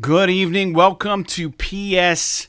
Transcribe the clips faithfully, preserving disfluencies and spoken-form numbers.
Good evening. Welcome to P S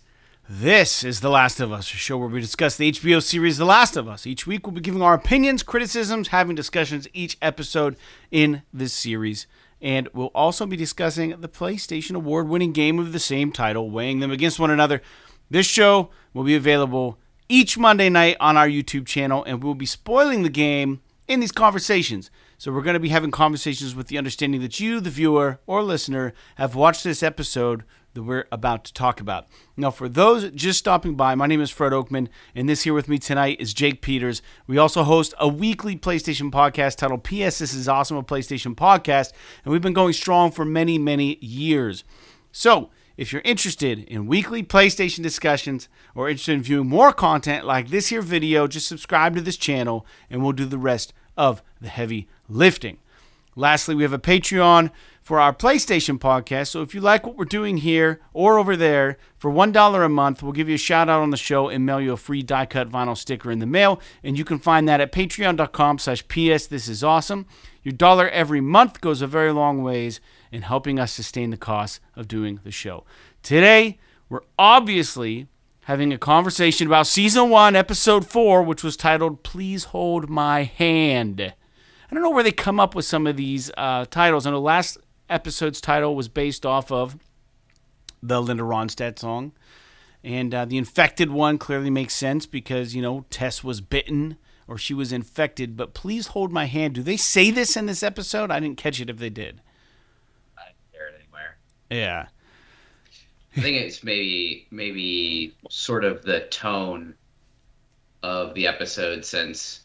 This is The Last of Us, a show where we discuss the H B O series The Last of Us. Each week we'll be giving our opinions, criticisms, having discussions each episode in this series. And we'll also be discussing the PlayStation award-winning game of the same title, weighing them against one another. This show will be available each Monday night on our YouTube channel, and we'll be spoiling the game in these conversations. So we're going to be having conversations with the understanding that you, the viewer or listener, have watched this episode that we're about to talk about. Now, for those just stopping by, my name is Fred Oakman, and this here with me tonight is Jake Peters. We also host a weekly PlayStation podcast titled P S This is Awesome, a PlayStation podcast, and we've been going strong for many, many years. So if you're interested in weekly PlayStation discussions or interested in viewing more content like this here video, just subscribe to this channel and we'll do the rest of the heavy lifting. Lastly, we have a Patreon for our PlayStation podcast. So if you like what we're doing here or over there, for one dollar a month, we'll give you a shout out on the show and mail you a free die cut vinyl sticker in the mail. And you can find that at patreon.com slash PS This Is Awesome. Your dollar every month goes a very long ways in helping us sustain the cost of doing the show. Today, we're obviously having a conversation about season one, episode four, which was titled Please Hold My Hand. I don't know where they come up with some of these uh, titles. I know last episode's title was based off of the Linda Ronstadt song. And uh, the infected one clearly makes sense because, you know, Tess was bitten or she was infected. But Please Hold My Hand. Do they say this in this episode? I didn't catch it if they did. I didn't hear it anywhere. Yeah. I think it's maybe, maybe sort of the tone of the episode since...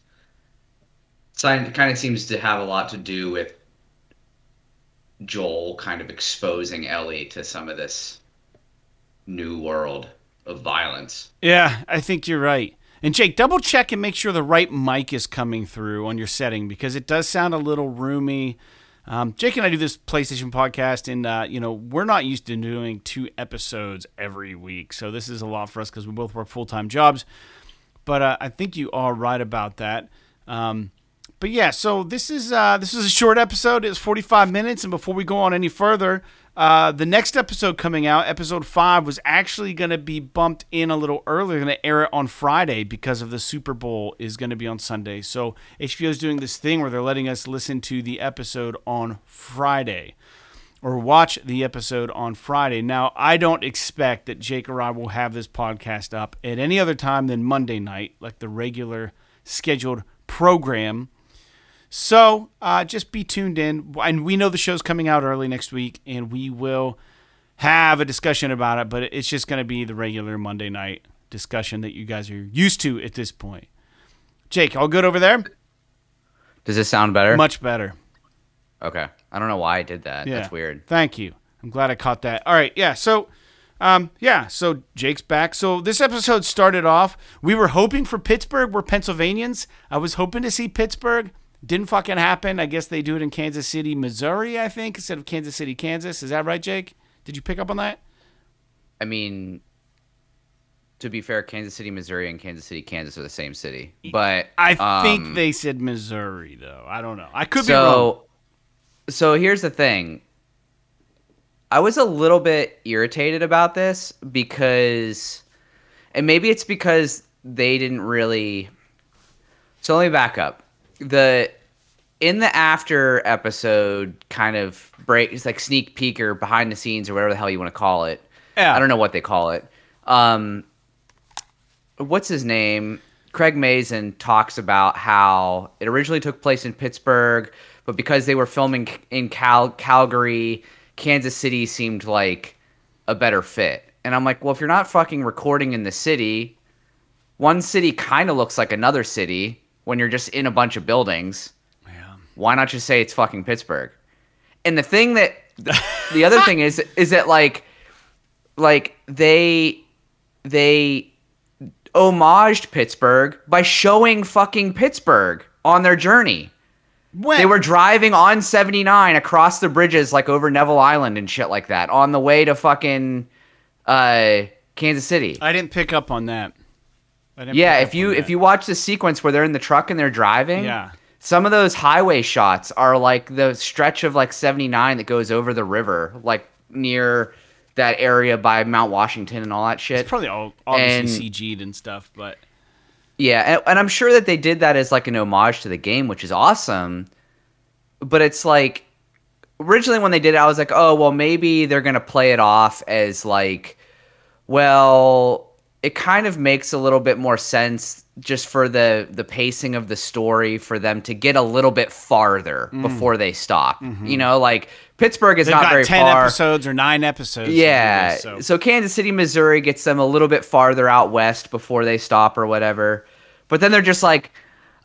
It kind of seems to have a lot to do with Joel kind of exposing Ellie to some of this new world of violence. Yeah, I think you're right. And Jake, double check and make sure the right mic is coming through on your setting because it does sound a little roomy. Um, Jake and I do this PlayStation podcast, and uh, you know we're not used to doing two episodes every week, so this is a lot for us because we both work full-time jobs. But uh, I think you are right about that. Um, But yeah, so this is uh, this is a short episode. It's forty-five minutes, and before we go on any further, uh, the next episode coming out, episode five, was actually going to be bumped in a little earlier. Going to air it on Friday because of the Super Bowl is going to be on Sunday. So H B O is doing this thing where they're letting us listen to the episode on Friday or watch the episode on Friday. Now, I don't expect that Jake or I will have this podcast up at any other time than Monday night, like the regular scheduled program. So uh, just be tuned in. And we know the show's coming out early next week, and we will have a discussion about it, but it's just going to be the regular Monday night discussion that you guys are used to at this point. Jake, all good over there? Does this sound better? Much better. Okay. I don't know why I did that. Yeah. That's weird. Thank you. I'm glad I caught that. All right. Yeah. So, um, yeah. So Jake's back. So this episode started off. We were hoping for Pittsburgh. We're Pennsylvanians. I was hoping to see Pittsburgh. Didn't fucking happen. I guess they do it in Kansas City, Missouri, I think, instead of Kansas City, Kansas. Is that right, Jake? Did you pick up on that? I mean, to be fair, Kansas City, Missouri, and Kansas City, Kansas are the same city. But I um, think they said Missouri, though. I don't know. I could so, be wrong. So here's the thing. I was a little bit irritated about this because... And maybe it's because they didn't really... So let me back up. The in the after episode kind of break, it's like sneak peek or behind the scenes or whatever the hell you want to call it. Yeah. I don't know what they call it. Um, what's his name? Craig Mazin talks about how it originally took place in Pittsburgh, but because they were filming in Cal Calgary, Kansas City seemed like a better fit. And I'm like, well, if you're not fucking recording in the city, one city kind of looks like another city. When you're just in a bunch of buildings, yeah. Why not just say it's fucking Pittsburgh? And the thing that the, the other thing is is that like like they they homaged Pittsburgh by showing fucking Pittsburgh on their journey. When? They were driving on seventy-nine across the bridges like over Neville Island and shit like that on the way to fucking uh, Kansas City. I didn't pick up on that. Yeah, if you if you watch the sequence where they're in the truck and they're driving, yeah. Some of those highway shots are like the stretch of like seventy-nine that goes over the river, like near that area by Mount Washington and all that shit. It's probably all obviously and, C G'd and stuff, but yeah, and, and I'm sure that they did that as like an homage to the game, which is awesome. But it's like originally when they did it, I was like, oh well, maybe they're gonna play it off as like, well, it kind of makes a little bit more sense just for the the pacing of the story for them to get a little bit farther mm. before they stop. Mm-hmm. You know, like Pittsburgh is They've not got very ten far. ten episodes or nine episodes. Yeah. This, so. so Kansas City, Missouri gets them a little bit farther out west before they stop or whatever. But then they're just like,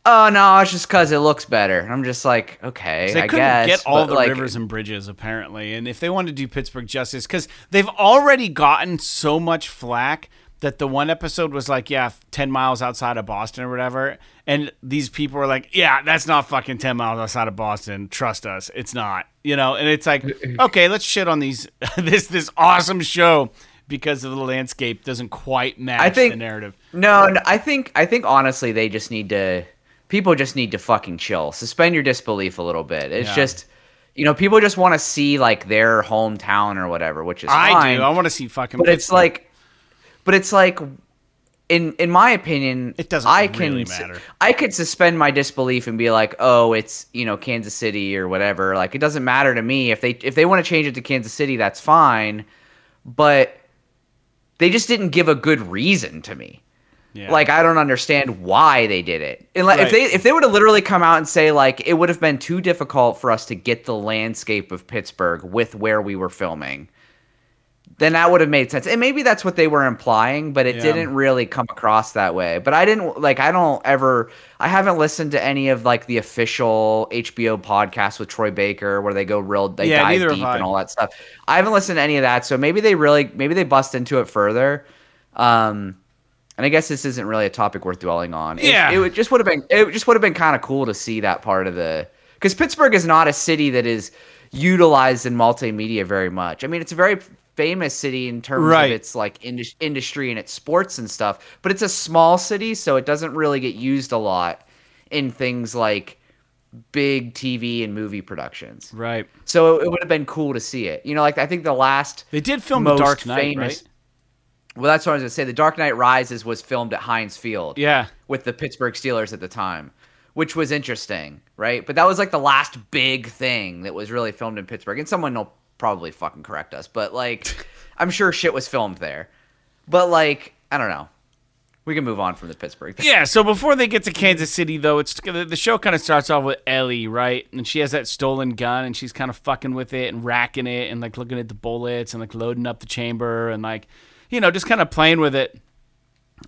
oh no, it's just because it looks better. And I'm just like, okay, they I couldn't guess. Get all the like, rivers and bridges apparently. And if they want to do Pittsburgh justice, because they've already gotten so much flack that the one episode was like, yeah, ten miles outside of Boston or whatever. And these people were like, yeah, that's not fucking ten miles outside of Boston. Trust us. It's not, you know? And it's like, okay, let's shit on these, this, this awesome show because of the landscape doesn't quite match I think, the narrative. No, no, I think, I think honestly, they just need to, people just need to fucking chill, suspend your disbelief a little bit. It's yeah. just, you know, people just want to see like their hometown or whatever, which is I fine. do. I want to see fucking, but it's like, But it's like, in in my opinion, it doesn't I can, really matter. I could suspend my disbelief and be like, oh, it's you know Kansas City or whatever. Like it doesn't matter to me if they if they want to change it to Kansas City, that's fine. But they just didn't give a good reason to me. Yeah. Like I don't understand why they did it. And like, right. if they if they would have literally come out and say like it would have been too difficult for us to get the landscape of Pittsburgh with where we were filming, then that would have made sense. And maybe that's what they were implying, but it yeah. didn't really come across that way. But I didn't like, I don't ever, I haven't listened to any of like the official H B O podcast with Troy Baker where they go real, they yeah, dive deep and all that stuff. I haven't listened to any of that. So maybe they really, maybe they bust into it further. Um, and I guess this isn't really a topic worth dwelling on. Yeah. It, it just would have been, it just would have been kind of cool to see that part of the, because Pittsburgh is not a city that is utilized in multimedia very much. I mean, it's a very famous city in terms right. of its like indus industry and its sports and stuff, but it's a small city, so it doesn't really get used a lot in things like big T V and movie productions. Right. So it, it would have been cool to see it. You know, like I think the last they did film The Dark Knight, famous, right? Well, that's what I was gonna say. The Dark Knight Rises was filmed at Heinz Field. Yeah. With the Pittsburgh Steelers at the time, which was interesting, right? But that was like the last big thing that was really filmed in Pittsburgh, and someone will probably fucking correct us, but like I'm sure shit was filmed there, but like I don't know, we can move on from the Pittsburgh thing. Yeah, so before they get to Kansas City though, it's the show kind of starts off with Ellie, right? And she has that stolen gun and she's kind of fucking with it and racking it and like looking at the bullets and like loading up the chamber and like, you know, just kind of playing with it.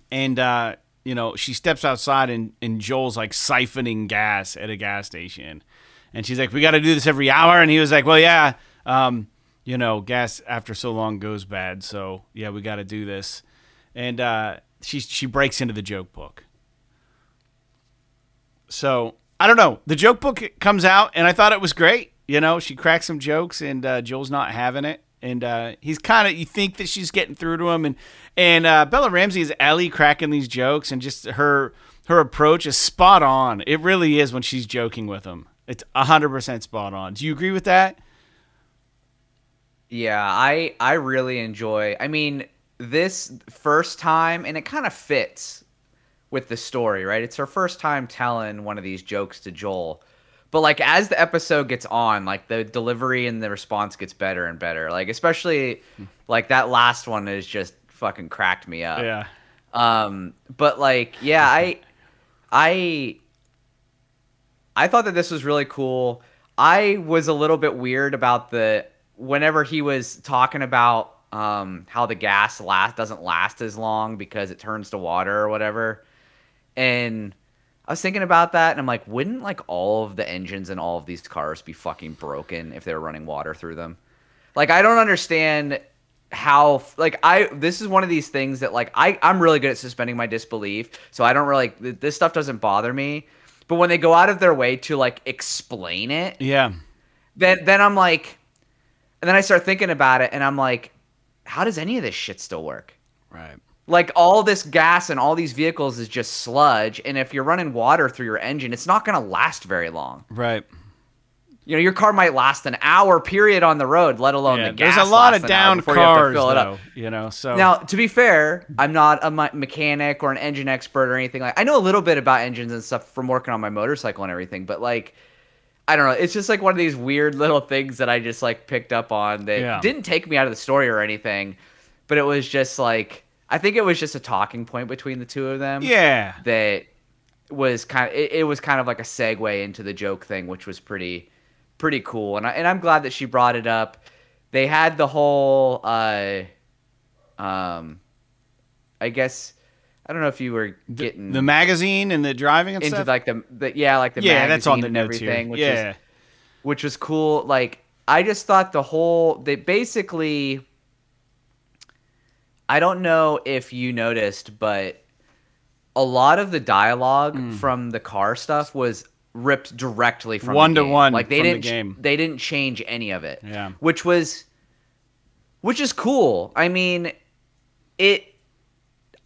And uh you know, she steps outside and, and Joel's like siphoning gas at a gas station and she's like, we got to do this every hour. And he was like, well yeah, Um, you know, gas after so long goes bad. So yeah, we got to do this. And, uh, she, she breaks into the joke book. So I don't know. The joke book comes out and I thought it was great. You know, she cracks some jokes and, uh, Joel's not having it. And, uh, he's kind of, you think that she's getting through to him and, and, uh, Bella Ramsey is Ellie cracking these jokes and just her, her approach is spot on. It really is when she's joking with him. It's a hundred percent spot on. Do you agree with that? Yeah, I I really enjoy. I mean, this first time, and it kind of fits with the story, right? It's her first time telling one of these jokes to Joel. But like as the episode gets on, like the delivery and the response gets better and better. Like especially like that last one is just fucking cracked me up. Yeah. Um but like yeah, I I I thought that this was really cool. I was a little bit weird about the whenever he was talking about um, how the gas last doesn't last as long because it turns to water or whatever. And I was thinking about that and I'm like, wouldn't like all of the engines in all of these cars be fucking broken if they were running water through them? Like, I don't understand how, like I, this is one of these things that like, I, I'm really good at suspending my disbelief. So I don't really, this stuff doesn't bother me, but when they go out of their way to like explain it, yeah, then, then I'm like, and then I start thinking about it, and I'm like, how does any of this shit still work? Right. Like, all this gas and all these vehicles is just sludge, and if you're running water through your engine, it's not going to last very long. Right. you know, your car might last an hour period on the road, let alone yeah, the gas. There's a lot of downed cars, you have to fill it up. Though, you know, so now, to be fair, I'm not a mechanic or an engine expert or anything like. I know a little bit about engines and stuff from working on my motorcycle and everything, but like, I don't know. It's just like one of these weird little things that I just like picked up on that yeah. didn't take me out of the story or anything, but it was just like, I think it was just a talking point between the two of them. Yeah, that was kind of it, it was kind of like a segue into the joke thing, which was pretty pretty cool. And I, and I'm glad that she brought it up. They had the whole, uh, um, I guess I don't know if you were getting the, the magazine and the driving and into stuff? like the, the yeah like the yeah magazine that's on the and everything too. which yeah, is, which was cool. Like I just thought the whole they basically. I don't know if you noticed, but a lot of the dialogue mm. from the car stuff was ripped directly from one the game. to one. Like they from didn't, the game. they didn't change any of it. Yeah, which was, which is cool. I mean, it.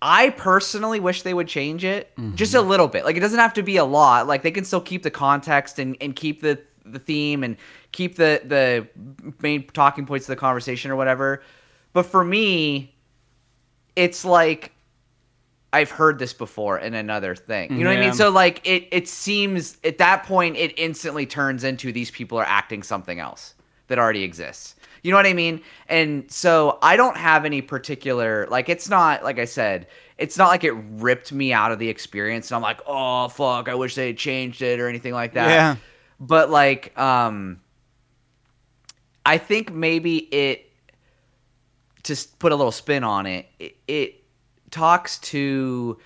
I personally wish they would change it mm-hmm. just a little bit. Like it doesn't have to be a lot. Like they can still keep the context and and keep the the theme and keep the the main talking points of the conversation or whatever. But for me. It's like I've heard this before in another thing. You know yeah. what I mean? So like it it seems at that point it instantly turns into these people are acting something else that already exists. You know what I mean? And so I don't have any particular like it's not like I said, it's not like it ripped me out of the experience and I'm like, "Oh fuck, I wish they had changed it" or anything like that. Yeah. But like um I think maybe it to put a little spin on it, it, it talks to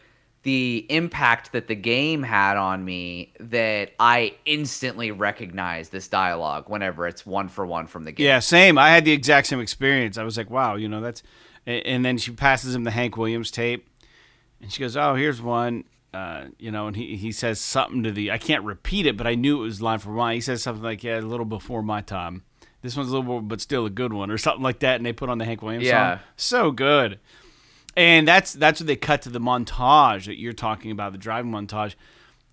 the impact that the game had on me that I instantly recognize this dialogue whenever it's one for one from the game. Yeah, same. I had the exact same experience. I was like, wow, you know, that's... And then she passes him the Hank Williams tape, and she goes, oh, here's one, uh, you know, and he, he says something to the... I can't repeat it, but I knew it was line for line. He says something like, yeah, a little before my time. This one's a little, but still a good one, or something like that. And they put on the Hank Williams yeah. song. So good. And that's that's what they cut to the montage that you're talking about, the driving montage.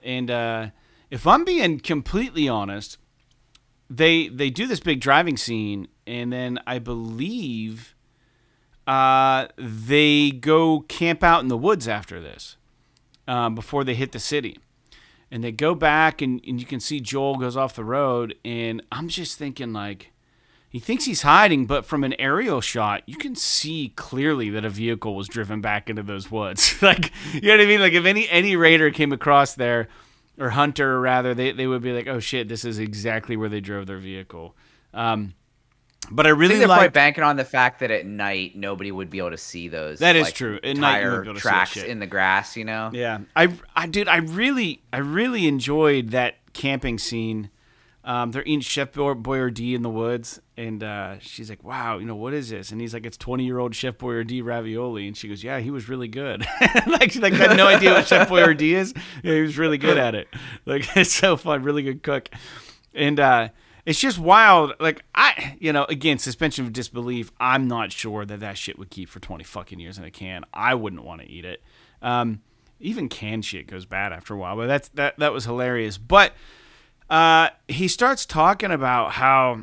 And uh, if I'm being completely honest, they they do this big driving scene, and then I believe uh, they go camp out in the woods after this, uh, before they hit the city. And they go back, and, and you can see Joel goes off the road, and I'm just thinking, like, he thinks he's hiding, but from an aerial shot, you can see clearly that a vehicle was driven back into those woods. Like, you know what I mean? Like, if any any raider came across there, or hunter, rather, they, they would be like, oh, shit, this is exactly where they drove their vehicle. Um, but I really I think they're liked, probably banking on the fact that at night, nobody would be able to see those that is like, true. At tire night, tracks in the grass, you know? Yeah. I, I, dude, I really I really enjoyed that camping scene. Um, they're eating Chef Boyardee in the woods, and uh, she's like, wow, you know, what is this? And he's like, it's twenty-year-old Chef Boyardee ravioli. And she goes, yeah, he was really good. like, she like, had no idea what Chef Boyardee is. Yeah, he was really good at it. Like, it's so fun. Really good cook. And uh, it's just wild. Like, I, you know, again, suspension of disbelief. I'm not sure that that shit would keep for twenty fucking years in a can. I wouldn't want to eat it. Um, even canned shit goes bad after a while. But that's that, that was hilarious. But... Uh, he starts talking about how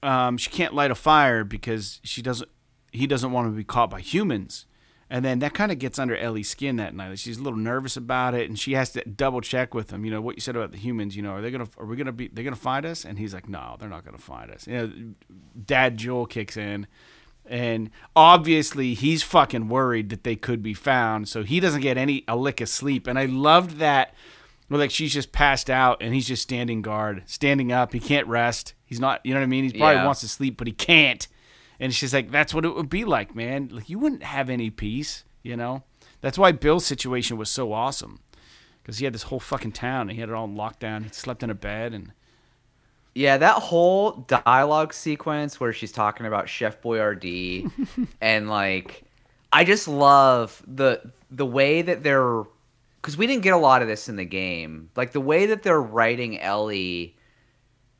um, she can't light a fire because she doesn't. He doesn't want to be caught by humans, and then that kind of gets under Ellie's skin that night. She's a little nervous about it, and she has to double check with him. You know what you said about the humans. You know, are they gonna? Are we gonna be? They're gonna find us? And he's like, no, they're not gonna find us. You know, Dad Joel kicks in, and obviously he's fucking worried that they could be found, so he doesn't get any a lick of sleep. And I loved that. Well, like she's just passed out and he's just standing guard, standing up. He can't rest. He's not, you know what I mean? He probably yeah. wants to sleep, but he can't. And she's like, that's what it would be like, man. Like you wouldn't have any peace, you know? That's why Bill's situation was so awesome because he had this whole fucking town and he had it all in lockdown. He slept in a bed and. Yeah, that whole dialogue sequence where she's talking about Chef Boyardee and like, I just love the, the way that they're, because we didn't get a lot of this in the game. Like, the way that they're writing Ellie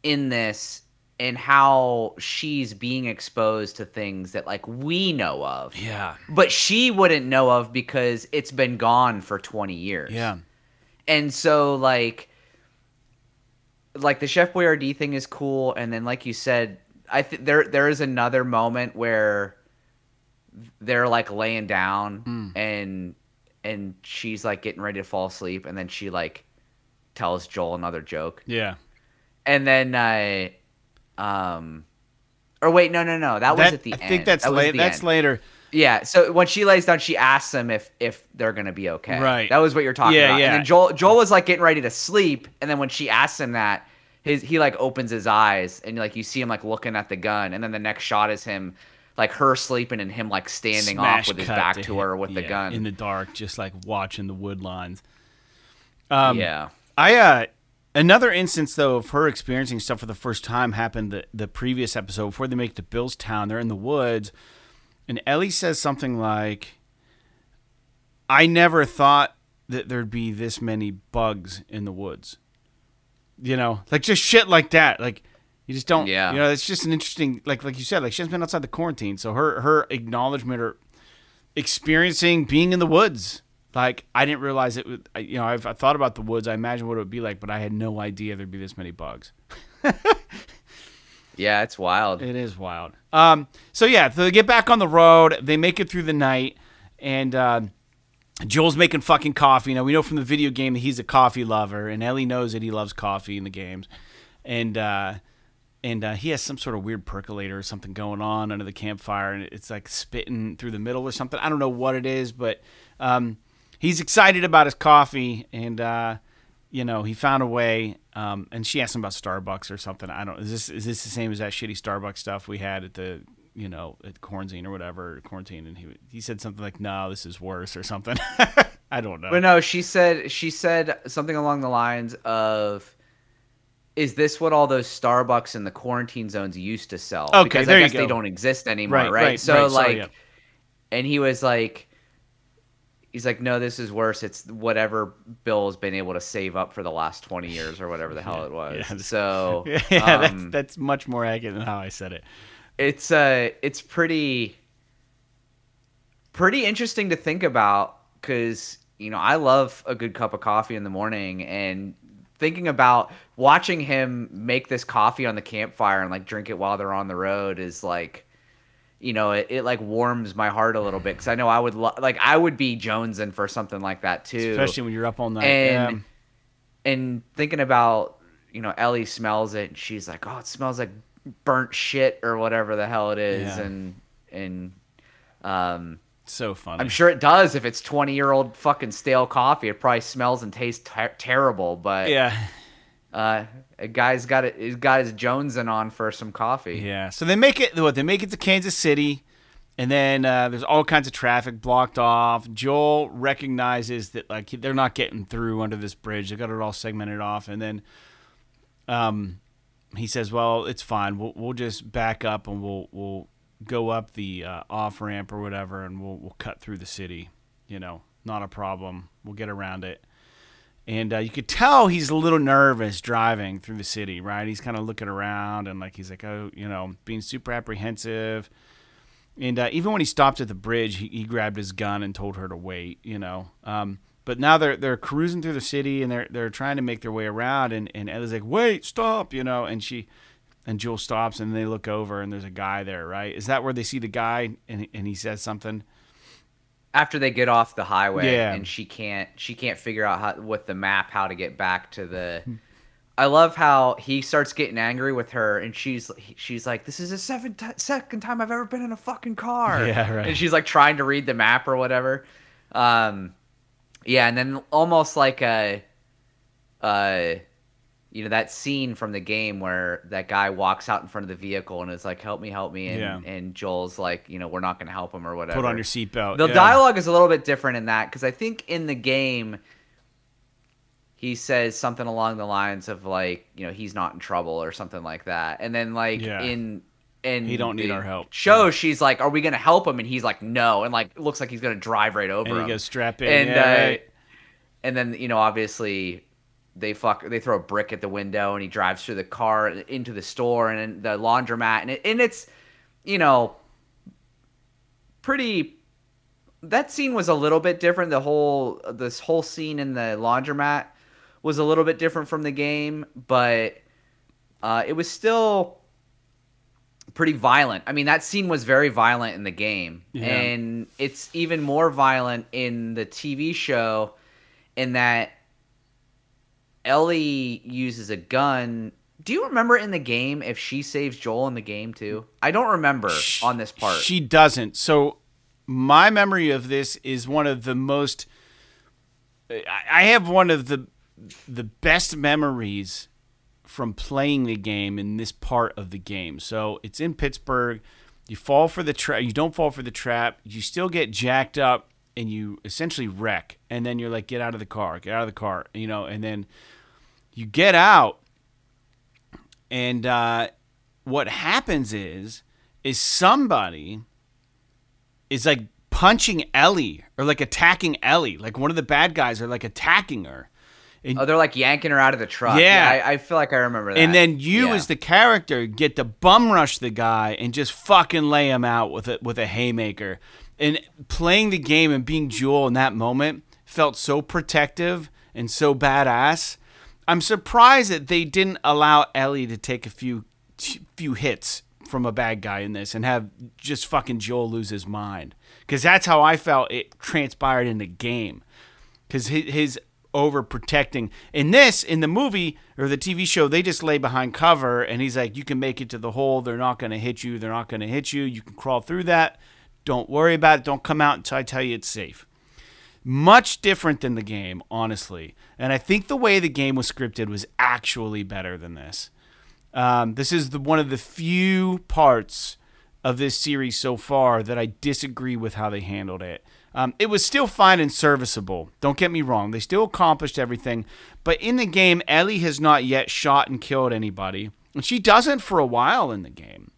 in this and how she's being exposed to things that, like, we know of. Yeah. But she wouldn't know of because it's been gone for twenty years. Yeah. And so, like, like the Chef Boyardee thing is cool, and then like you said, I think there there is another moment where they're like laying down mm. and and she's like getting ready to fall asleep, and then she like tells Joel another joke. Yeah, and then I, um, or wait, no, no, no, that, that was at the I end. I think that's that later. That's end. later. Yeah, so when she lays down, she asks them if if they're gonna be okay. Right, that was what you're talking yeah, about. Yeah, yeah. And then Joel Joel was like getting ready to sleep, and then when she asks him that, his he like opens his eyes, and like you see him like looking at the gun, and then the next shot is him, like her sleeping and him like standing Smash off with his back to, to her with yeah, the gun in the dark, just like watching the wood lines. Um, yeah, I uh, another instance though of her experiencing stuff for the first time happened the the previous episode before they make it to Bill's town. They're in the woods. And Ellie says something like, I never thought that there'd be this many bugs in the woods. You know, like just shit like that. Like you just don't, yeah. you know, it's just an interesting, like like you said, like she hasn't been outside the quarantine. So her, her acknowledgement or experiencing being in the woods. Like I didn't realize it, was, you know, I've I thought about the woods. I imagined what it would be like, but I had no idea there'd be this many bugs. Yeah, it's wild. It is wild. Um, so, yeah, so they get back on the road. They make it through the night, and uh, Joel's making fucking coffee. Now, we know from the video game that he's a coffee lover, and Ellie knows that he loves coffee in the games. And uh, and uh, he has some sort of weird percolator or something going on under the campfire, and it's like spitting through the middle or something. I don't know what it is, but um, he's excited about his coffee, and, uh, you know, he found a way. Um, and she asked him about Starbucks or something. I don't. Is this is this the same as that shitty Starbucks stuff we had at the you know at quarantine or whatever quarantine? And he he said something like, "No, this is worse" or something. I don't know. But no, she said she said something along the lines of, "Is this what all those Starbucks in the quarantine zones used to sell?" Okay, because there I guess you go. They don't exist anymore, right? right? right so right, like, sorry, yeah. And he was like. He's like, no, this is worse. It's whatever Bill's been able to save up for the last twenty years or whatever the hell it was. Yeah, so yeah, um, that's, that's much more accurate than how I said it. It's uh, it's pretty, pretty interesting to think about because, you know, I love a good cup of coffee in the morning, and thinking about watching him make this coffee on the campfire and like drink it while they're on the road is like, you know, it, it like warms my heart a little bit because I know I would like I would be jonesing for something like that too, especially when you're up all night. And yeah. and thinking about, you know, Ellie smells it and she's like, oh, it smells like burnt shit or whatever the hell it is, yeah. and and um, so funny. I'm sure it does if it's twenty year old fucking stale coffee. It probably smells and tastes ter terrible, but yeah. Uh, a guy's got it. He's got his jonesing on for some coffee. Yeah. So they make it. What they make it to Kansas City, and then uh, there's all kinds of traffic blocked off. Joel recognizes that like they're not getting through under this bridge. They got it all segmented off, and then um, he says, "Well, it's fine. We'll we'll just back up and we'll we'll go up the uh, off ramp or whatever, and we'll we'll cut through the city. You know, not a problem. We'll get around it." And uh, you could tell he's a little nervous driving through the city, right? He's kind of looking around and like he's like, oh, you know, being super apprehensive. And uh, even when he stopped at the bridge, he, he grabbed his gun and told her to wait, you know. Um, but now they're they're cruising through the city and they're they're trying to make their way around. And and Ella's like, wait, stop, you know. And she and Joel stops and they look over and there's a guy there, right? Is that where they see the guy and and he says something? After they get off the highway, yeah. and she can't she can't figure out how, with the map how to get back to the. I love how he starts getting angry with her, and she's she's like, "This is the seventh second time I've ever been in a fucking car." Yeah, right. And she's like trying to read the map or whatever. Um, yeah, and then almost like a, uh, you know, that scene from the game where that guy walks out in front of the vehicle and is like, help me, help me. And, yeah. and Joel's like, you know, we're not going to help him or whatever. Put on your seatbelt. The yeah. dialogue is a little bit different in that because I think in the game, he says something along the lines of like, you know, he's not in trouble or something like that. And then like yeah. in in he don't need our help. Show, yeah. she's like, are we going to help him? And he's like, no. And like, it looks like he's going to drive right over and him. And he goes strap in. And, yeah, uh, right. and then, you know, obviously... They fuck. They throw a brick at the window, and he drives through the car into the store and the laundromat, and it, and it's, you know, pretty. That scene was a little bit different. The whole this whole scene in the laundromat was a little bit different from the game, but Uh, it was still pretty violent. I mean, that scene was very violent in the game. Yeah. And it's even more violent in the T V show in that Ellie uses a gun. Do you remember in the game if she saves Joel in the game too? I don't remember she, on this part. She doesn't. So my memory of this is one of the most... I have one of the the best memories from playing the game in this part of the game. So it's in Pittsburgh. You fall for the trap. You don't fall for the trap. You still get jacked up and you essentially wreck. And then you're like, get out of the car. Get out of the car. You know, and then you get out. And uh, what happens is, is somebody is like punching Ellie or like attacking Ellie. Like one of the bad guys are like attacking her. And, oh, they're like yanking her out of the truck. Yeah. yeah I, I feel like I remember that. And then you yeah. as the character get to bum rush the guy and just fucking lay him out with a, with a haymaker. And playing the game and being Joel in that moment felt so protective and so badass. I'm surprised that they didn't allow Ellie to take a few few hits from a bad guy in this and have just fucking Joel lose his mind. Because that's how I felt it transpired in the game. Because his, his overprotecting. In this, in the movie or the T V show, they just lay behind cover and he's like, you can make it to the hole. They're not going to hit you. They're not going to hit you. You can crawl through that. Don't worry about it. Don't come out until I tell you it's safe. Much different than the game, honestly. And I think the way the game was scripted was actually better than this. Um, this is the, one of the few parts of this series so far that I disagree with how they handled it. Um, it was still fine and serviceable. Don't get me wrong. They still accomplished everything. But in the game, Ellie has not yet shot and killed anybody. And she doesn't for a while in the game.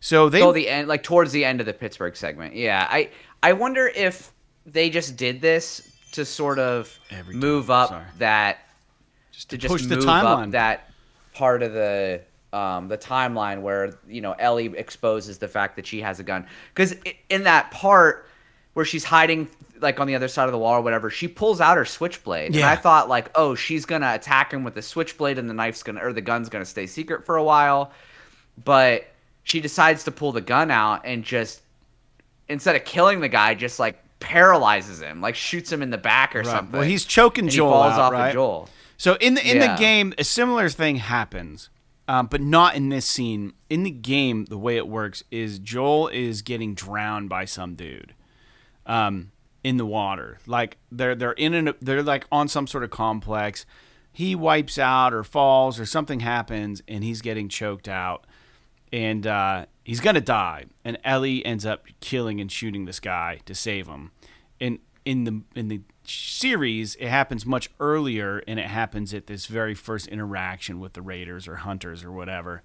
So they... So the end, like towards the end of the Pittsburgh segment. Yeah. I, I wonder if... They just did this to sort of Every move time. up Sorry. that just to, to just push move the timeline. up that part of the um, the timeline where you know Ellie exposes the fact that she has a gun, because in that part where she's hiding like on the other side of the wall or whatever, she pulls out her switchblade, yeah. and I thought like, oh, she's gonna attack him with the switchblade and the knife's gonna or the gun's gonna stay secret for a while, but she decides to pull the gun out and just instead of killing the guy, just like. paralyzes him, like shoots him in the back or right. something. Well, he's choking and Joel he falls out, off right? of Joel. So in the in yeah. the game, a similar thing happens, um, but not in this scene. In the game, the way it works is Joel is getting drowned by some dude, um, in the water. Like they're they're in an, they're like on some sort of complex. He wipes out or falls or something happens, and he's getting choked out, and uh, he's gonna die. And Ellie ends up killing and shooting this guy to save him. And in the in the series, it happens much earlier, and it happens at this very first interaction with the raiders or hunters or whatever.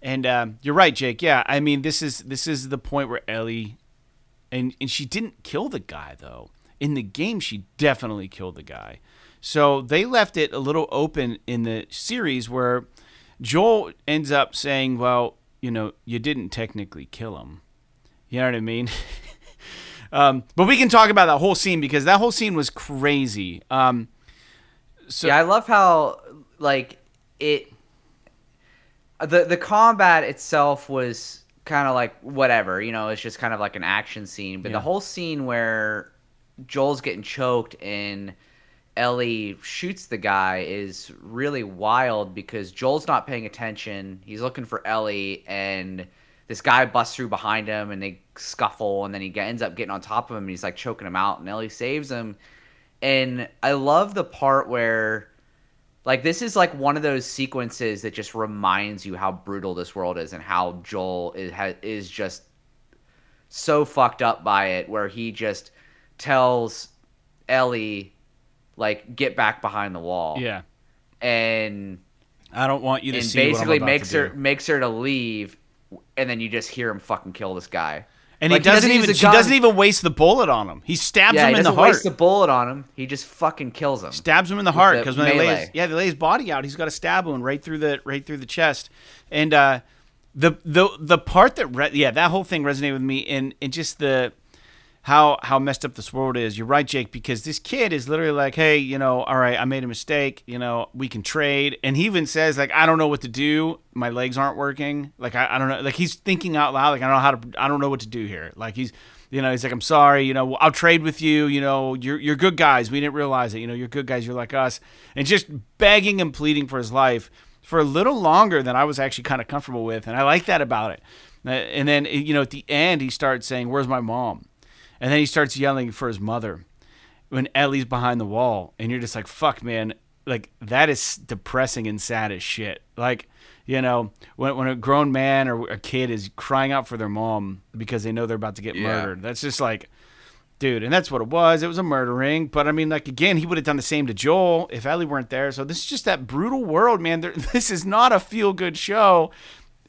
And um, you're right, Jake. Yeah, I mean, this is this is the point where Ellie, and and she didn't kill the guy though. In the game, she definitely killed the guy. So they left it a little open in the series where Joel ends up saying, "Well, you know, you didn't technically kill him." You know what I mean? Um, but we can talk about that whole scene because that whole scene was crazy. Um, so yeah, I love how like it, the the combat itself was kind of like whatever, you know, it's just kind of like an action scene. But yeah. the whole scene where Joel's getting choked and Ellie shoots the guy is really wild because Joel's not paying attention. He's looking for Ellie and this guy busts through behind him, and they scuffle, and then he get, ends up getting on top of him, and he's, like, choking him out, and Ellie saves him. And I love the part where, like, this is, like, one of those sequences that just reminds you how brutal this world is and how Joel is, ha is just so fucked up by it, where he just tells Ellie, like, get back behind the wall. Yeah. And... I don't want you to see what I'm about to do. And basically makes her, makes her to leave... And then you just hear him fucking kill this guy, and like, he doesn't, he doesn't even she doesn't even waste the bullet on him. He stabs yeah, him he in the heart. He doesn't waste the bullet on him. He just fucking kills him. Stabs him in the heart because when they lay his, yeah they lay his body out, he's got a stab wound right through the right through the chest. And uh, the the the part that re yeah that whole thing resonated with me, and and just the how how messed up this world is. You're right, Jake, because this kid is literally like, hey, you know, all right, I made a mistake, you know, we can trade. And he even says, like, I don't know what to do. My legs aren't working. Like, I, I don't know. Like, he's thinking out loud. Like, I don't know how to, I don't know what to do here. Like, he's, you know, he's like, I'm sorry, you know, I'll trade with you. You know, you're, you're good guys. We didn't realize it. You know, you're good guys. You're like us. And just begging and pleading for his life for a little longer than I was actually kind of comfortable with. And I like that about it. And then, you know, at the end, he starts saying, where's my mom? And then he starts yelling for his mother when Ellie's behind the wall. And you're just like, fuck, man. Like, that is depressing and sad as shit. Like, you know, when, when a grown man or a kid is crying out for their mom because they know they're about to get yeah. murdered. That's just like, dude. And that's what it was. It was a murdering. But, I mean, like, again, he would have done the same to Joel if Ellie weren't there. So this is just that brutal world, man. There, this is not a feel-good show.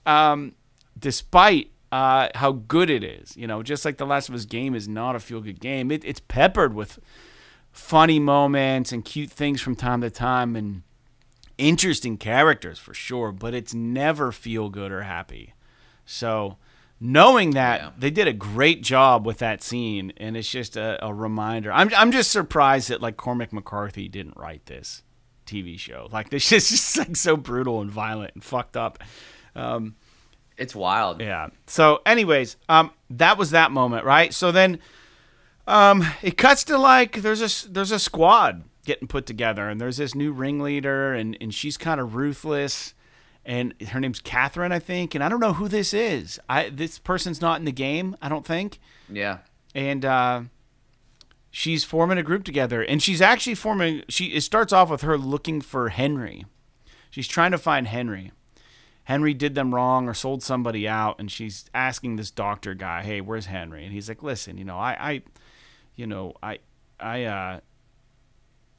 Um... Despite uh, how good it is, you know, just like The Last of Us game is not a feel-good game. It, it's peppered with funny moments and cute things from time to time and interesting characters for sure, but it's never feel-good or happy. So knowing that, yeah. they did a great job with that scene, and it's just a, a reminder. I'm, I'm just surprised that, like, Cormac McCarthy didn't write this T V show. Like, this is just, like, so brutal and violent and fucked up. Um It's wild. Yeah. So anyways, um, that was that moment, right? So then um, it cuts to, like, there's a, there's a squad getting put together, and there's this new ringleader, and, and she's kind of ruthless, and her name's Catherine, I think, and I don't know who this is. I This person's not in the game, I don't think. Yeah. And uh, she's forming a group together, and she's actually forming – She it starts off with her looking for Henry. She's trying to find Henry. Henry did them wrong or sold somebody out, and she's asking this doctor guy, hey, where's Henry? And he's like, listen, you know, I, I you know, I, I, uh,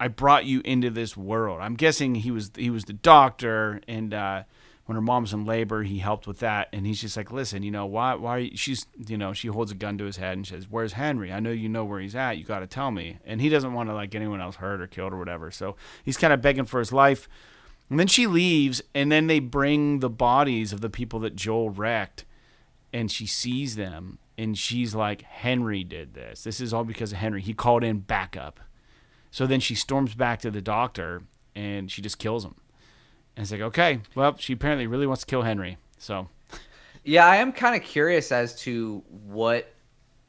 I brought you into this world. I'm guessing he was, he was the doctor. And, uh, when her mom's in labor, he helped with that. And he's just like, listen, you know, why, why she's, you know, she holds a gun to his head and says, where's Henry? I know, you know where he's at. You got to tell me. And he doesn't want to, like, anyone else hurt or killed or whatever. So he's kind of begging for his life. And then she leaves, and then they bring the bodies of the people that Joel wrecked, and she sees them, and she's like, Henry did this. This is all because of Henry. He called in backup. So then she storms back to the doctor, and she just kills him. And it's like, okay, well, she apparently really wants to kill Henry. So, yeah, I am kind of curious as to what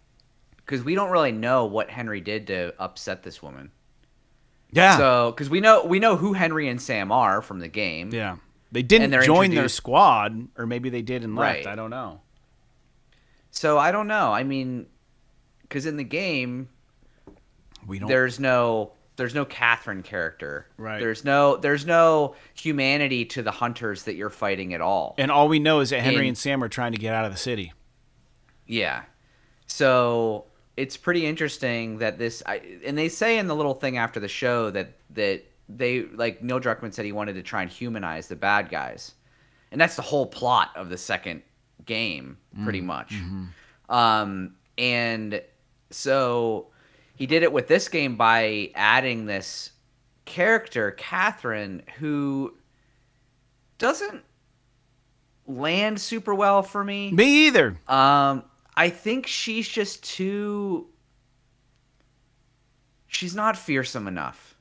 – because we don't really know what Henry did to upset this woman. Yeah. So, because we know we know who Henry and Sam are from the game. Yeah. They didn't join their squad, or maybe they did and left. Right. I don't know. So I don't know. I mean, because in the game, we don't. There's no there's no Catherine character. Right. There's no there's no humanity to the hunters that you're fighting at all. And all we know is that Henry and, and Sam are trying to get out of the city. Yeah. So. It's pretty interesting that this I, and they say in the little thing after the show that that they like Neil Druckmann said he wanted to try and humanize the bad guys, and that's the whole plot of the second game pretty mm, much. Mm-hmm. Um, and so he did it with this game by adding this character Catherine, who doesn't land super well for me. Me either. Um. I think she's just too – she's not fearsome enough.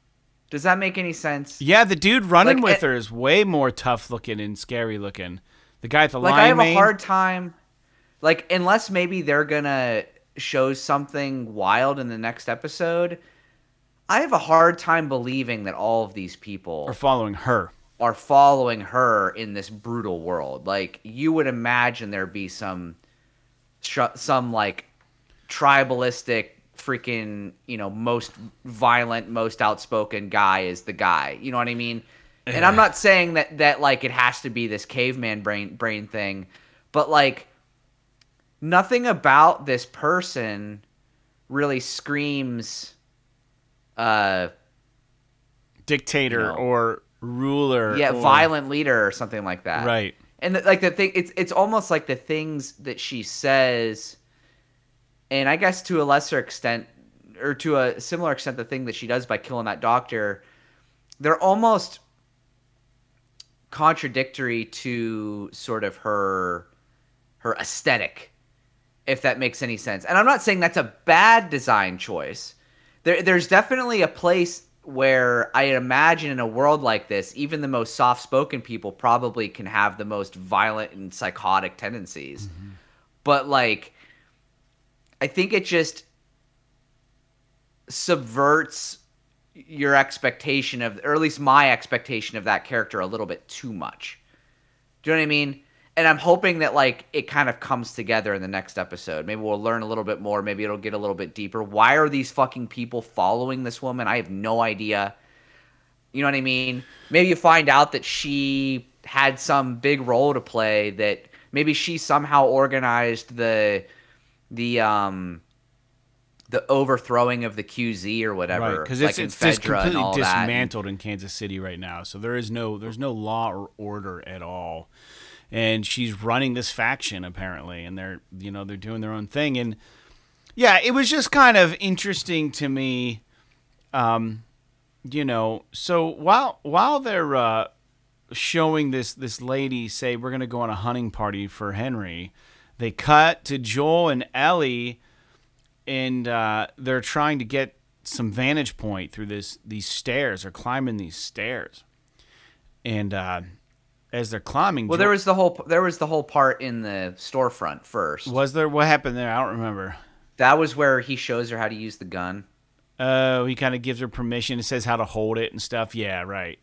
Does that make any sense? Yeah, the dude running like, with it, her is way more tough-looking and scary-looking. The guy at the like, lion Like, I have mane. a hard time – like, unless maybe they're going to show something wild in the next episode, I have a hard time believing that all of these people – Are following her. Are following her in this brutal world. Like, you would imagine there'd be some – some like tribalistic freaking, you know, most violent, most outspoken guy is the guy, you know what I mean? And I'm not saying that, that like it has to be this caveman brain brain thing, but like nothing about this person really screams uh, dictator, you know, or ruler. Yeah. Or... violent leader or something like that. Right. And the, like the thing, it's it's almost like the things that she says, and I guess to a lesser extent, or to a similar extent, the thing that she does by killing that doctor, they're almost contradictory to sort of her her aesthetic if that makes any sense. And I'm not saying that's a bad design choice. There, there's definitely a place where I imagine in a world like this, even the most soft-spoken people probably can have the most violent and psychotic tendencies. Mm-hmm. But, like, I think it just subverts your expectation of, or at least my expectation of that character a little bit too much. Do you know what I mean? And I'm hoping that, like, it kind of comes together in the next episode. Maybe we'll learn a little bit more. Maybe it'll get a little bit deeper. Why are these fucking people following this woman? I have no idea. You know what I mean? Maybe you find out that she had some big role to play, that maybe she somehow organized the the um the overthrowing of the Q Z or whatever. Right, cuz it's, like it's just completely and dismantled that. In Kansas City right now. So there is no there's no law or order at all. And she's running this faction apparently, and they're you know they're doing their own thing. And yeah, it was just kind of interesting to me, um, you know. So while while they're uh, showing this this lady say we're gonna go on a hunting party for Henry, they cut to Joel and Ellie, and uh, they're trying to get some vantage point through this these stairs or climbing these stairs, and. Uh, As they're climbing, well, there was the whole there was the whole part in the storefront first. Was there? What happened there? I don't remember. That was where he shows her how to use the gun. Oh, uh, he kind of gives her permission. It says how to hold it and stuff. Yeah, right.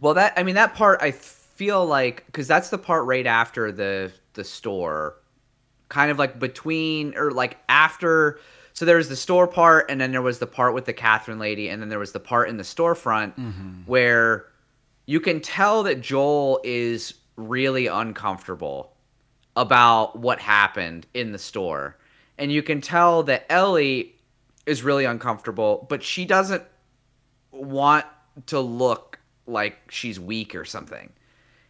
Well, that I mean that part I feel like because that's the part right after the the store, kind of like between or like after. So there was the store part, and then there was the part with the Catherine lady, and then there was the part in the storefront mm-hmm. where. You can tell that Joel is really uncomfortable about what happened in the store. And you can tell that Ellie is really uncomfortable, but she doesn't want to look like she's weak or something.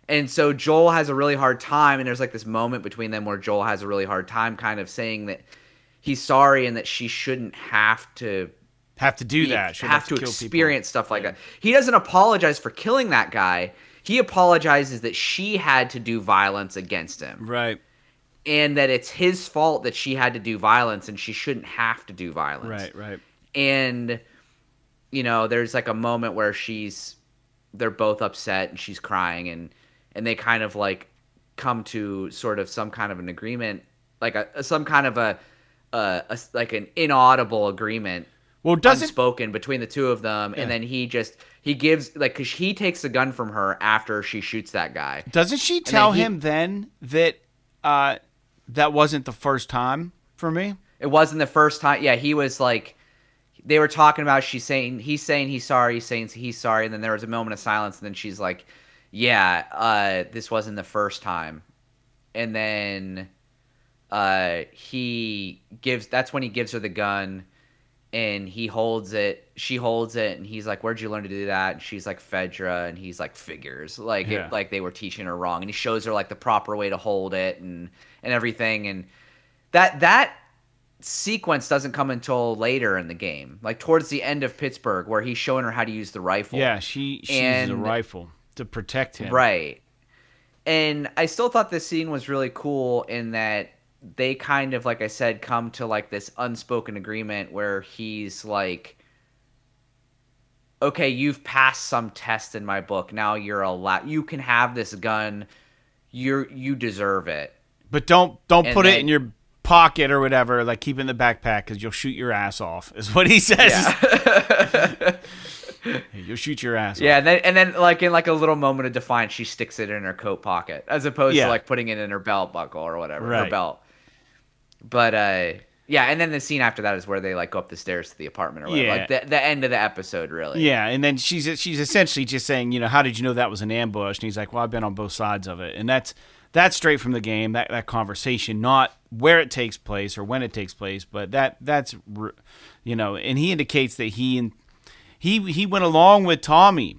And so Joel has a really hard time, and there's like this moment between them where Joel has a really hard time kind of saying that he's sorry and that she shouldn't have to... Have to do he that. Have, have to, to experience people. Stuff like yeah. that. He doesn't apologize for killing that guy. He apologizes that she had to do violence against him. Right. And that it's his fault that she had to do violence and she shouldn't have to do violence. Right, right. And, you know, there's like a moment where she's, they're both upset and she's crying and, and they kind of like come to sort of some kind of an agreement, like a, some kind of a, a, a like an inaudible agreement. Well, doesn't spoken between the two of them, yeah. and then he just he gives like because he takes the gun from her after she shoots that guy. Doesn't she tell then he, him then that uh, that wasn't the first time for me? It wasn't the first time. Yeah, he was like they were talking about. She's saying he's saying he's sorry. He's saying he's sorry. And then there was a moment of silence. And then she's like, "Yeah, uh, this wasn't the first time." And then uh, he gives. That's when he gives her the gun. And he holds it, she holds it, and he's like, "Where'd you learn to do that?" And she's like, "Fedra," and he's like, "Figures." Like, yeah. it, like they were teaching her wrong. And he shows her like the proper way to hold it and and everything. And that that sequence doesn't come until later in the game, like towards the end of Pittsburgh, where he's showing her how to use the rifle. Yeah, she she uses a rifle to protect him. Right. And I still thought this scene was really cool in that. They kind of, like I said, come to like this unspoken agreement where he's like, "Okay, you've passed some test in my book. Now you're allowed. You can have this gun. You're you deserve it. But don't don't and put then, it in your pocket or whatever. Like keep it in the backpack because you'll shoot your ass off." Is what he says. Yeah. You'll shoot your ass yeah, off. And then, and then like in like a little moment of defiance, she sticks it in her coat pocket as opposed yeah. to like putting it in her belt buckle or whatever right. her belt. But, uh, yeah, and then the scene after that is where they, like, go up the stairs to the apartment or whatever. Yeah. Like, the, the end of the episode, really. Yeah, and then she's she's essentially just saying, you know, how did you know that was an ambush? And he's like, well, I've been on both sides of it. And that's that's straight from the game, that, that conversation, not where it takes place or when it takes place. But that that's, you know, and he indicates that he, he, he went along with Tommy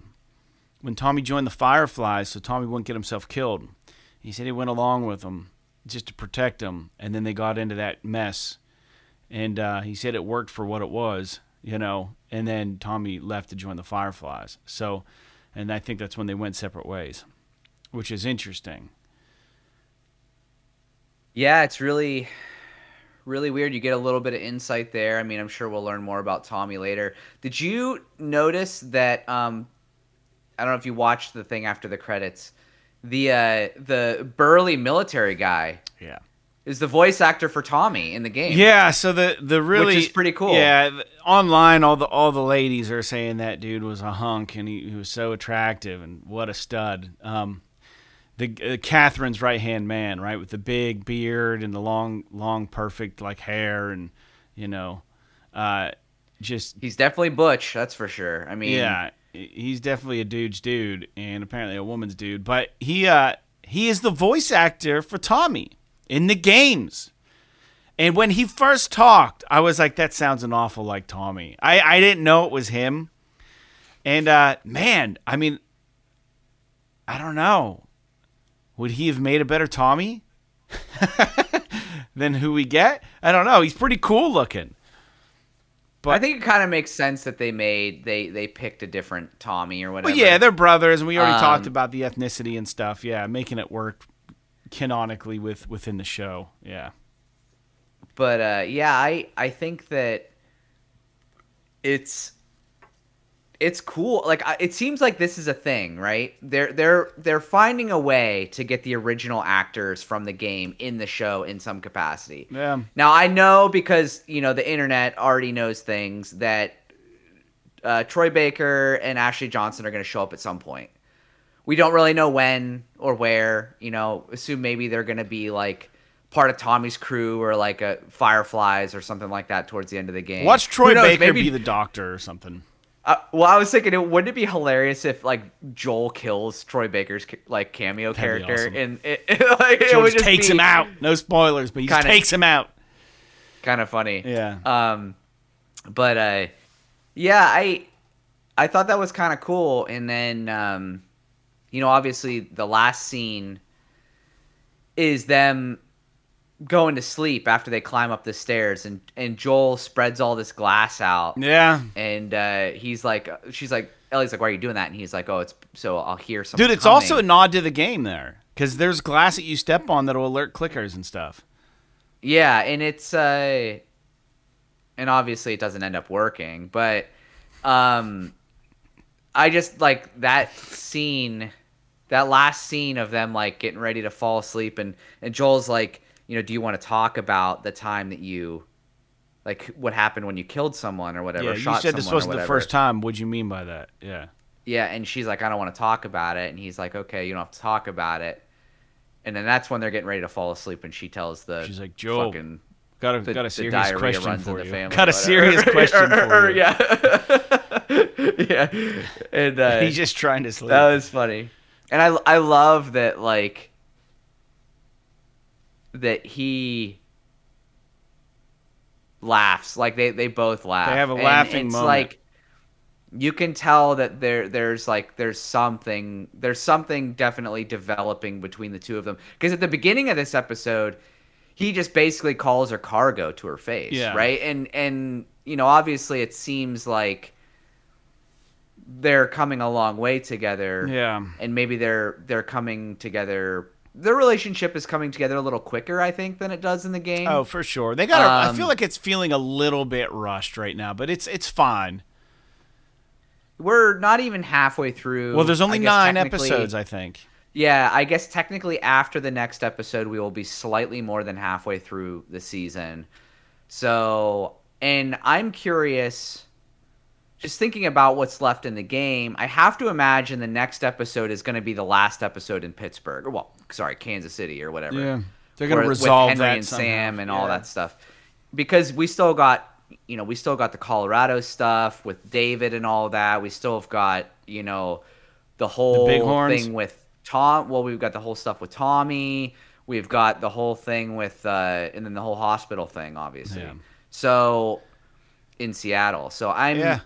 when Tommy joined the Fireflies so Tommy wouldn't get himself killed. He said he went along with him. Just to protect them, and then they got into that mess, and uh, he said it worked for what it was, you know, and then Tommy left to join the Fireflies, so, and I think that's when they went separate ways, which is interesting. Yeah, it's really, really weird. You get a little bit of insight there. I mean, I'm sure we'll learn more about Tommy later. Did you notice that, um, I don't know if you watched the thing after the credits, the uh, the burly military guy yeah. is the voice actor for Tommy in the game. Yeah, so the the really which is pretty cool. Yeah, the, online all the all the ladies are saying that dude was a hunk and he, he was so attractive and what a stud. Um, the uh, Catherine's right hand man, right, with the big beard and the long long perfect like hair and you know, uh, just he's definitely butch, that's for sure. I mean, yeah. He's definitely a dude's dude and apparently a woman's dude, but he uh, he is the voice actor for Tommy in the games. And when he first talked, I was like, that sounds an awful like Tommy. I, I didn't know it was him. And, uh, man, I mean, I don't know. Would he have made a better Tommy than who we get? I don't know. He's pretty cool looking. But, I think it kind of makes sense that they made they they picked a different Tommy or whatever. Well, yeah, they're brothers, and we already um, talked about the ethnicity and stuff. Yeah, making it work canonically with within the show. Yeah, but uh, yeah, I I think that it's it's cool. Like I, it seems like this is a thing, right? They're they're they're finding a way to get the original actors from the game in the show in some capacity. Yeah. Now I know because you know the internet already knows things that uh, Troy Baker and Ashley Johnson are going to show up at some point. We don't really know when or where. You know, assume maybe they're going to be like part of Tommy's crew or like a Fireflies or something like that towards the end of the game. Watch Troy Baker maybe be the doctor or something. Uh, well, I was thinking, it wouldn't it be hilarious if like Joel kills Troy Baker's like cameo That'd character awesome. and it, it, like, it would just takes be him out. No spoilers, but he kinda, just takes him out. Kind of funny, yeah. Um, but uh, yeah, I I thought that was kind of cool. And then um, you know, obviously the last scene is them going to sleep after they climb up the stairs and and Joel spreads all this glass out. Yeah. And uh he's like she's like Ellie's like, why are you doing that? And he's like, oh, it's so I'll hear something. Dude, it's coming. Also a nod to the game there because there's glass that you step on that'll alert clickers and stuff. Yeah, and it's uh and obviously it doesn't end up working, but um I just like that scene, that last scene of them like getting ready to fall asleep and and Joel's like, you know, do you want to talk about the time that you, like, what happened when you killed someone or whatever? Yeah, you shot said this wasn't the first time. What'd you mean by that? Yeah. Yeah, and she's like, I don't want to talk about it. And he's like, okay, you don't have to talk about it. And then that's when they're getting ready to fall asleep, and she tells the she's like, Joel, fucking got a the, got a serious question for you. Family, got a serious question for you. Yeah. Yeah. And uh, he's just trying to sleep. That was funny, and I I love that like. that he laughs like they they both laugh they have a and laughing it's moment. Like you can tell that there there's like there's something there's something definitely developing between the two of them, because at the beginning of this episode he just basically calls her cargo to her face. Yeah. Right, and and you know obviously it seems like they're coming a long way together. Yeah, and maybe they're they're coming together. Their relationship is coming together a little quicker, I think, than it does in the game. Oh, for sure. They got. Um, I feel like it's feeling a little bit rushed right now, but it's it's fine. We're not even halfway through. Well, there's only nine episodes, I think. Yeah, I guess technically after the next episode, we will be slightly more than halfway through the season. So, and I'm curious, just thinking about what's left in the game, I have to imagine the next episode is going to be the last episode in Pittsburgh. Well, sorry, Kansas City or whatever. Yeah, they're going to resolve with Henry that and somehow. Sam and yeah. all that stuff, because we still got, you know, we still got the Colorado stuff with David and all that. We still have got, you know, the whole the thing with Tom. Well, we've got the whole stuff with Tommy. We've got the whole thing with, uh, and then the whole hospital thing, obviously. Yeah. So in Seattle, so I'm. Yeah.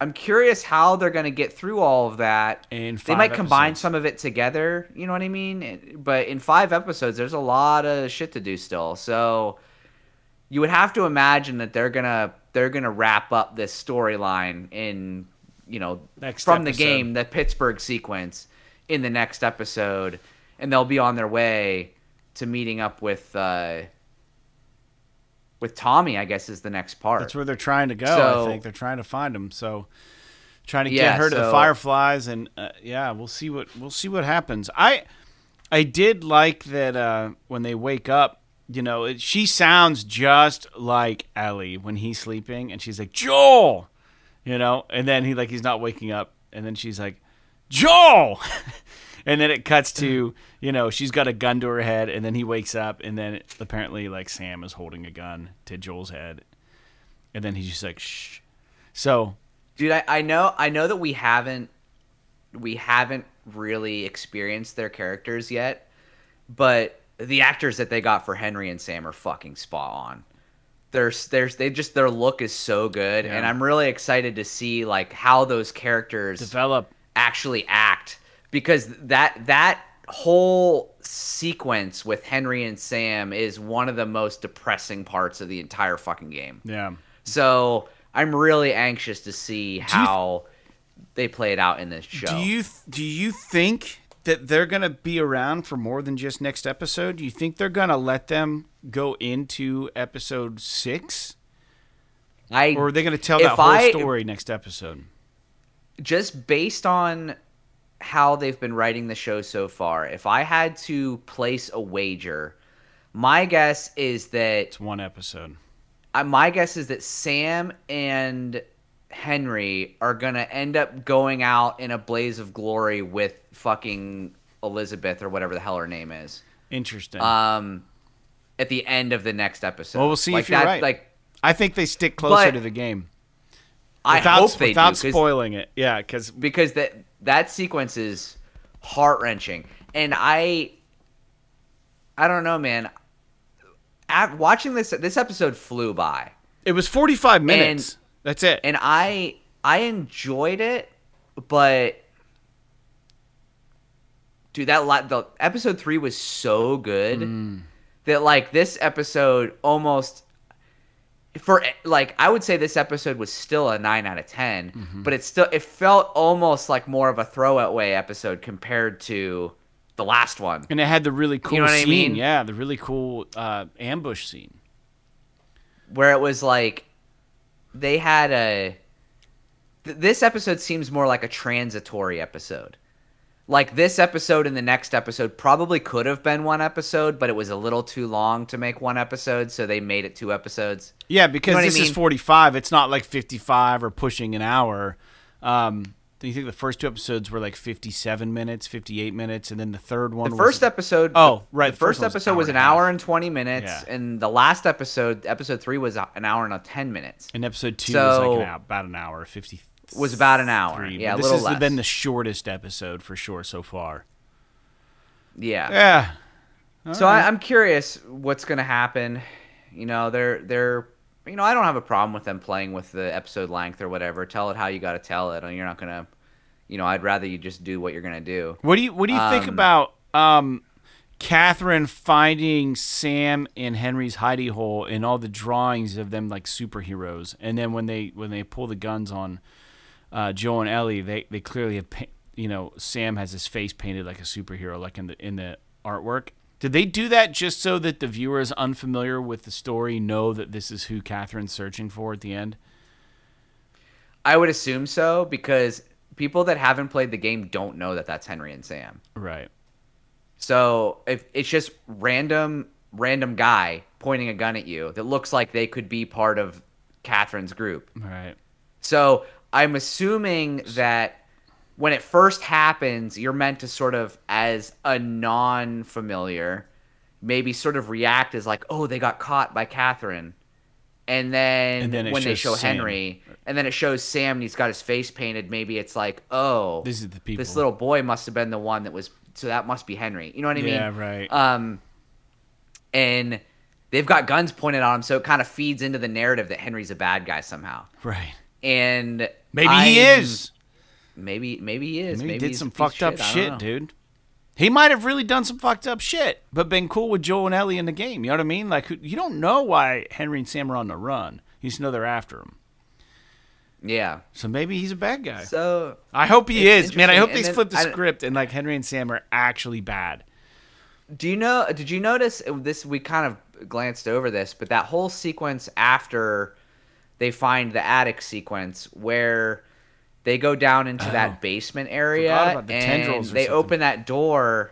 I'm curious how they're going to get through all of that. And they might combine episodes. Some of it together. You know what I mean? But in five episodes, there's a lot of shit to do still. So you would have to imagine that they're gonna they're gonna wrap up this storyline in you know next from episode. The game, the Pittsburgh sequence in the next episode, and they'll be on their way to meeting up with uh, with Tommy, I guess, is the next part. That's where they're trying to go. So, I think they're trying to find him. So trying to get yeah, her to so, the Fireflies, and uh, yeah, we'll see what we'll see what happens. I I did like that uh, when they wake up. You know, it, she sounds just like Ellie when he's sleeping, and she's like, Joel, you know, and then he like he's not waking up, and then she's like, Joel. And then it cuts to, you know, she's got a gun to her head, and then he wakes up, and then it, apparently, like, Sam is holding a gun to Joel's head, and then he's just like, shh. So, dude, I, I know, I know that we haven't, we haven't really experienced their characters yet, but the actors that they got for Henry and Sam are fucking spot on. There's, there's, they just their look is so good, yeah. And I'm really excited to see like how those characters develop, actually act. Because that that whole sequence with Henry and Sam is one of the most depressing parts of the entire fucking game. Yeah. So I'm really anxious to see how th they play it out in this show. Do you th do you think that they're gonna be around for more than just next episode? Do you think they're gonna let them go into episode six? I or are they gonna tell that whole I, story next episode? Just based on how they've been writing the show so far, if I had to place a wager, my guess is that it's one episode. I, my guess is that Sam and Henry are going to end up going out in a blaze of glory with fucking Elizabeth or whatever the hell her name is. Interesting. Um, at the end of the next episode. Well, we'll see like if you're that, right. Like, I think they stick closer but, to the game. Without, I hope they without do, spoiling it. Yeah, cause, because that that sequence is heart-wrenching. And I I don't know, man. At watching this this episode flew by. It was forty-five minutes. And, that's it. And I I enjoyed it, but dude, that lot the episode three was so good mm. that like this episode almost for like I would say this episode was still a nine out of ten, mm-hmm. but it still it felt almost like more of a throwaway episode compared to the last one. And it had the really cool you know what scene. I mean? Yeah, the really cool uh ambush scene where it was like they had a th this episode seems more like a transitory episode. Like this episode and the next episode probably could have been one episode, but it was a little too long to make one episode, so they made it two episodes. Yeah, because you know this I mean? is forty-five. It's not like fifty-five or pushing an hour. Um, do you think the first two episodes were like fifty-seven minutes, fifty-eight minutes, and then the third one the was... The first episode... Oh, right. The, the first, first episode was an hour and, an hour and twenty minutes, yeah. And the last episode, episode three, was an hour and ten minutes. And episode two so, was like an hour, about an hour, fifty-three. Was about an hour. Three. Yeah, a this little has less. Been the shortest episode for sure so far. Yeah. Yeah. All so right. I, I'm curious what's going to happen. You know, they're they're you know, I don't have a problem with them playing with the episode length or whatever. Tell it how you got to tell it, and you're not going to you know, I'd rather you just do what you're going to do. What do you what do you um, think about um Catherine finding Sam and Henry's hidey hole and all the drawings of them like superheroes, and then when they when they pull the guns on Uh, Joe and Ellie, they they clearly have, you know, Sam has his face painted like a superhero, like in the in the artwork. Did they do that just so that the viewers unfamiliar with the story know that this is who Catherine's searching for at the end? I would assume so, because people that haven't played the game don't know that that's Henry and Sam. Right. So if it's just random random guy pointing a gun at you that looks like they could be part of Catherine's group. Right. So I'm assuming that when it first happens, you're meant to sort of, as a non-familiar, maybe sort of react as like, oh, they got caught by Catherine. And then, and then when they show Sam. Henry, and then it shows Sam and he's got his face painted, maybe it's like, oh, this, is the people. This little boy must have been the one that was, so that must be Henry. You know what I mean? Yeah, right. Um, and they've got guns pointed on him, so it kind of feeds into the narrative that Henry's a bad guy somehow. Right. And maybe I'm, he is. Maybe maybe he is. Maybe, maybe he did some fucked up shit, shit dude. He might have really done some fucked up shit, but been cool with Joel and Ellie in the game. You know what I mean? Like, you don't know why Henry and Sam are on the run. You just know they're after him. Yeah. So maybe he's a bad guy. So I hope he is, man. I hope they flip the script and like Henry and Sam are actually bad. Do you know? Did you notice this? We kind of glanced over this, but that whole sequence after they find the attic sequence where they go down into oh, that basement area about the and they something. open that door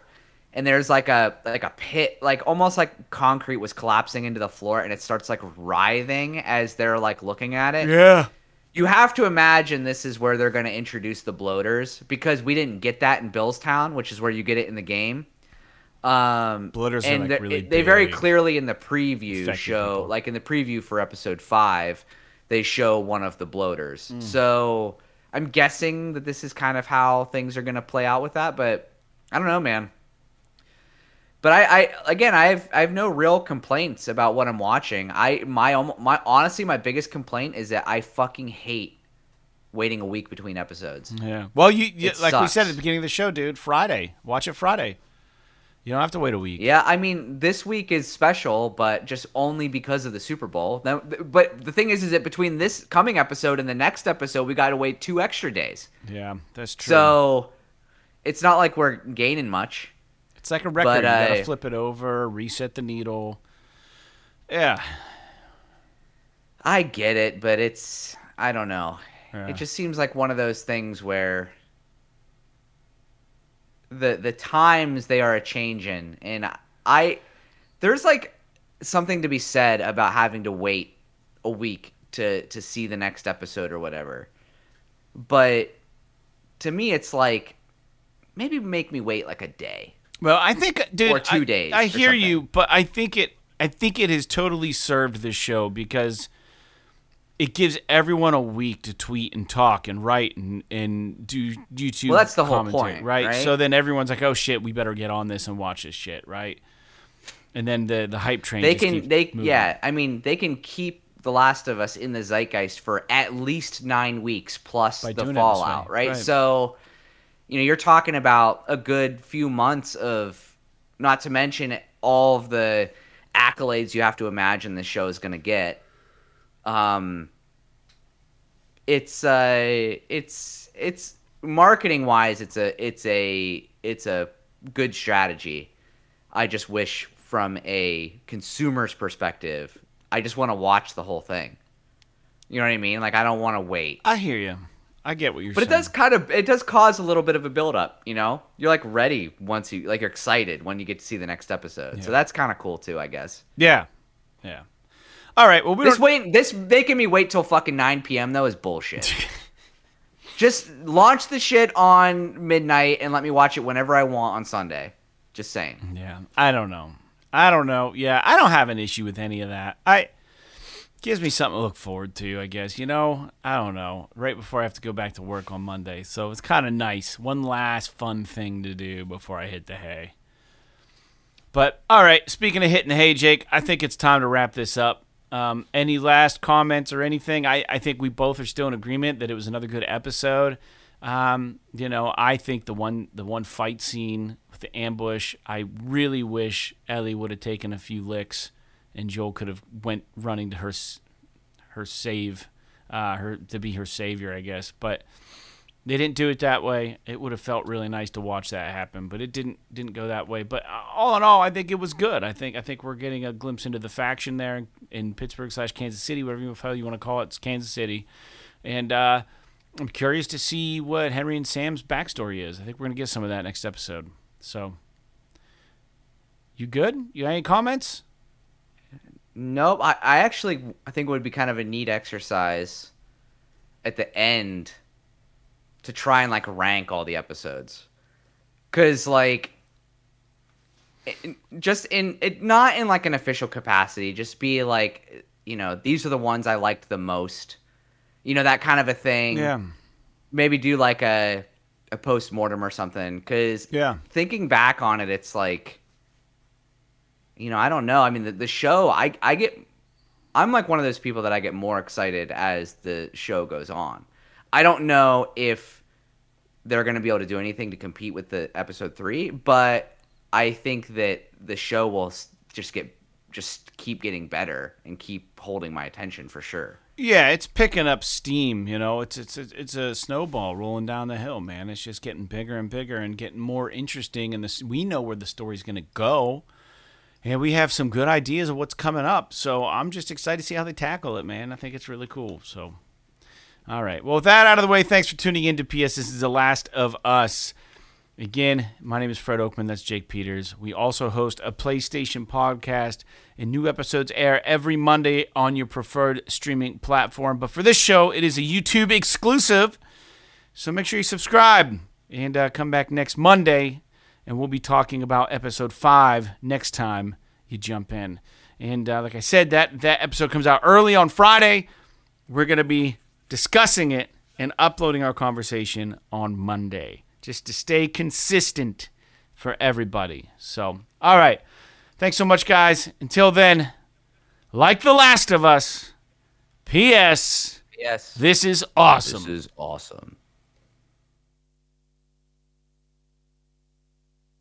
and there's like a like a pit, like almost like concrete was collapsing into the floor and it starts like writhing as they're like looking at it. Yeah. You have to imagine this is where they're going to introduce the bloaters, because we didn't get that in Bill's Town, which is where you get it in the game. Um, bloaters and are like really they very clearly in the preview show, people. like in the preview for episode five, they show one of the bloaters. Mm. So I'm guessing that this is kind of how things are going to play out with that, but I don't know, man. But I, I again, I've I've no real complaints about what I'm watching. I my my honestly, my biggest complaint is that I fucking hate waiting a week between episodes. Yeah. Well, you, you like sucks. we said at the beginning of the show, dude. Friday, watch it Friday. You don't have to wait a week. Yeah, I mean, this week is special, but just only because of the Super Bowl. Now, but the thing is, is that between this coming episode and the next episode, we got to wait two extra days. Yeah, that's true. So it's not like we're gaining much. It's like a record. But, uh, you gotta flip it over, reset the needle. Yeah. I get it, but it's... I don't know. Yeah. It just seems like one of those things where the the times they are a-changing. And I... There's like something to be said about having to wait a week to, to see the next episode or whatever. But to me, it's like, maybe make me wait like a day. Well, I think, dude, or two days. I, I hear you, but I think it, I think it has totally served this show, because it gives everyone a week to tweet and talk and write and and do YouTube. Well, that's the whole point, right? right? So then everyone's like, "Oh shit, we better get on this and watch this shit," right? And then the the hype train. They just can, they moving. yeah. I mean, they can keep The Last of Us in the zeitgeist for at least nine weeks plus By the fallout, right? right? So. You know, you're talking about a good few months of, not to mention all of the accolades you have to imagine this show is going to get. Um, it's uh, it's it's marketing wise, it's a it's a it's a good strategy. I just wish, from a consumer's perspective, I just want to watch the whole thing. You know what I mean? Like, I don't want to wait. I hear you. I get what you're but saying. But it does kind of, it does cause a little bit of a buildup, you know? You're like ready once you, like you're excited when you get to see the next episode. Yeah. So that's kind of cool too, I guess. Yeah. Yeah. All right. Well, we this, wait, this making me wait till fucking nine P M though is bullshit. Just launch the shit on midnight and let me watch it whenever I want on Sunday. Just saying. Yeah. I don't know. I don't know. Yeah. I don't have an issue with any of that. I... Gives me something to look forward to, I guess. You know, I don't know. Right before I have to go back to work on Monday. So it's kind of nice. One last fun thing to do before I hit the hay. But, all right, speaking of hitting the hay, Jake, I think it's time to wrap this up. Um, any last comments or anything? I, I think we both are still in agreement that it was another good episode. Um, you know, I think the one, the one fight scene with the ambush, I really wish Ellie would have taken a few licks. And Joel could have went running to her, her save, uh, her to be her savior, I guess. But they didn't do it that way. It would have felt really nice to watch that happen, but it didn't didn't go that way. But all in all, I think it was good. I think I think we're getting a glimpse into the faction there in, in Pittsburgh slash Kansas City, whatever you want to call it. It's Kansas City, and uh, I'm curious to see what Henry and Sam's backstory is. I think we're gonna get some of that next episode. So, you good? You got any comments? Nope. I, I actually I think it would be kind of a neat exercise at the end to try and like rank all the episodes. Cause like it, just in it, not in like an official capacity, just be like, you know, these are the ones I liked the most, you know, that kind of a thing. Yeah. Maybe do like a, a post-mortem or something. Cause yeah. Thinking back on it, it's like, you know, I don't know. I mean, the, the show, I, I get, I'm like one of those people that I get more excited as the show goes on. I don't know if they're going to be able to do anything to compete with the episode three, but I think that the show will just get, just keep getting better and keep holding my attention for sure. Yeah, it's picking up steam, you know. It's it's it's a snowball rolling down the hill, man. It's just getting bigger and bigger and getting more interesting, and this, we know where the story's going to go. And we have some good ideas of what's coming up. So I'm just excited to see how they tackle it, man. I think it's really cool. So, all right. Well, with that out of the way, thanks for tuning in to P S This is The Last of Us. Again, my name is Fred Oakman. That's Jake Peters. We also host a PlayStation podcast, and new episodes air every Monday on your preferred streaming platform. But for this show, it is a YouTube exclusive, so make sure you subscribe and uh, come back next Monday, and we'll be talking about episode five next time you jump in. And uh, like I said, that, that episode comes out early on Friday. We're going to be discussing it and uploading our conversation on Monday, just to stay consistent for everybody. So, all right. Thanks so much, guys. Until then, like The Last of Us, P S Yes. This is awesome. This is awesome.